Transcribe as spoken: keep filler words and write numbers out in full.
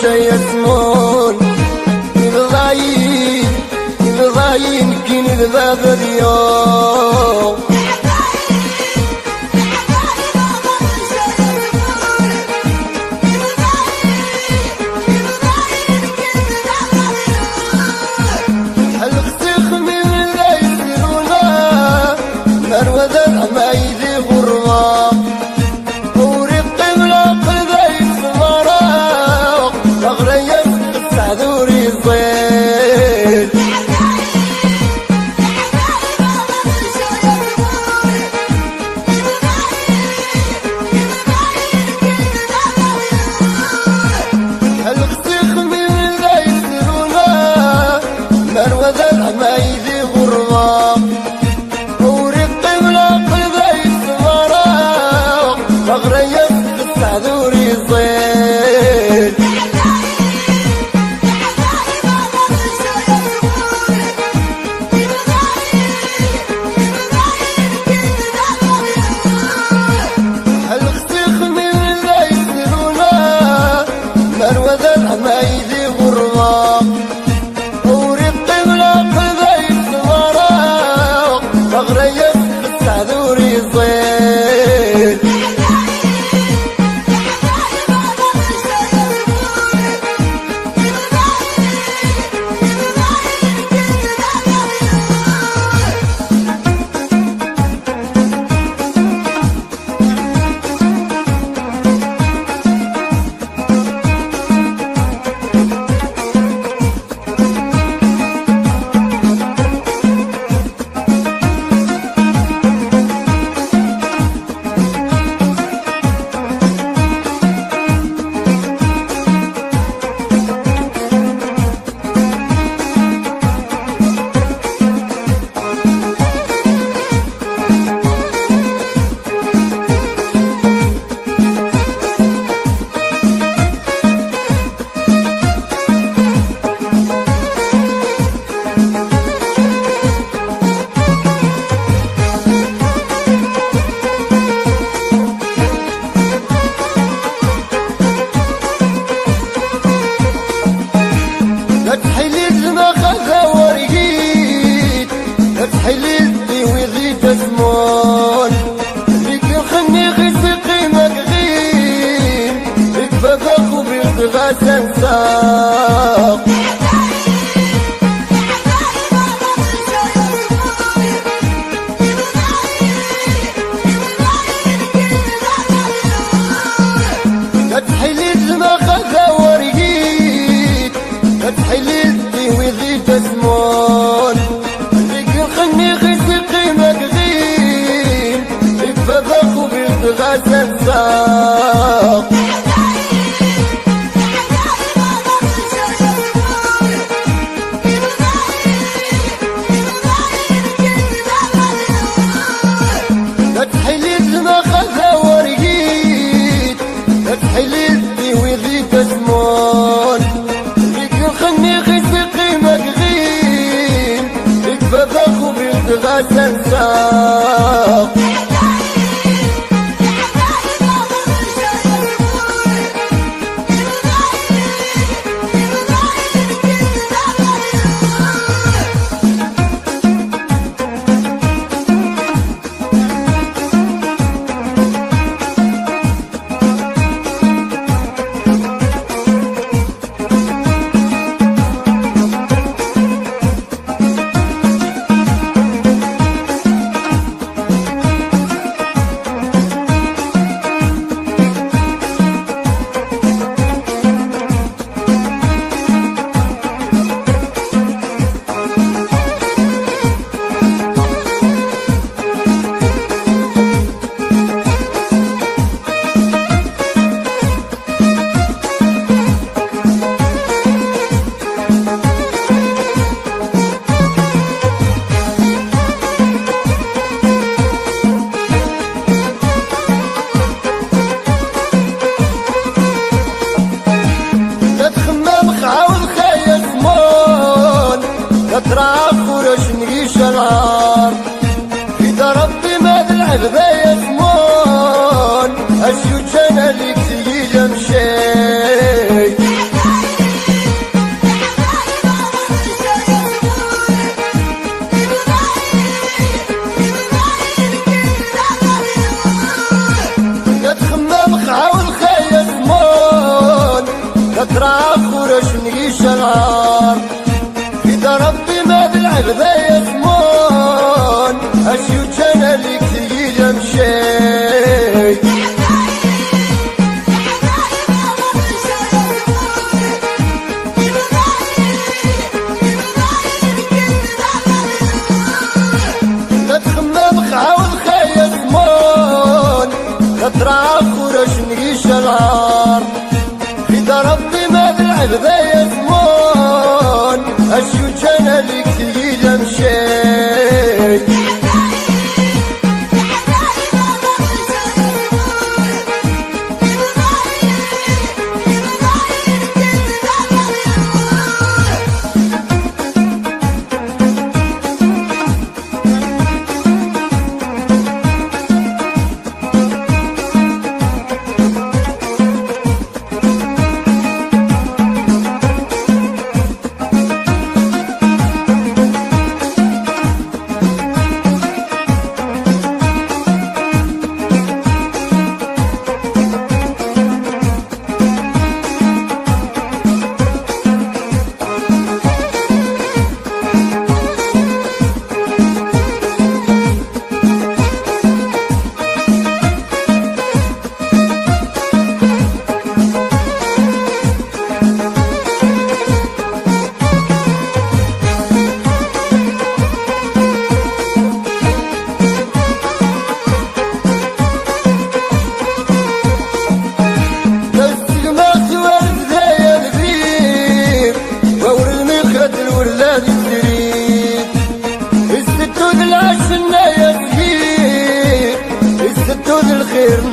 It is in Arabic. شي يسمون يبغاين يبغاين كي نذبح اليوم الفسخ من لا يسيرونا مروده العمايد غرام سنساق فتحي لي المخذة ورقيت فتحي لي الدي وذي تسمون ذيك الخني خسقي مكغيم اتفضخ وبيرتغى سنساق سنساق ورشني شرار إذا ربي ما بالعب ذا يسمون أشيوش أنا اللي كثير أمشي لا تخمم خاو الخي يسمون لا ترعب ورشني شرار إذا ربي ذا يسمون أشيوش أنا اللي كثير أمشي الخير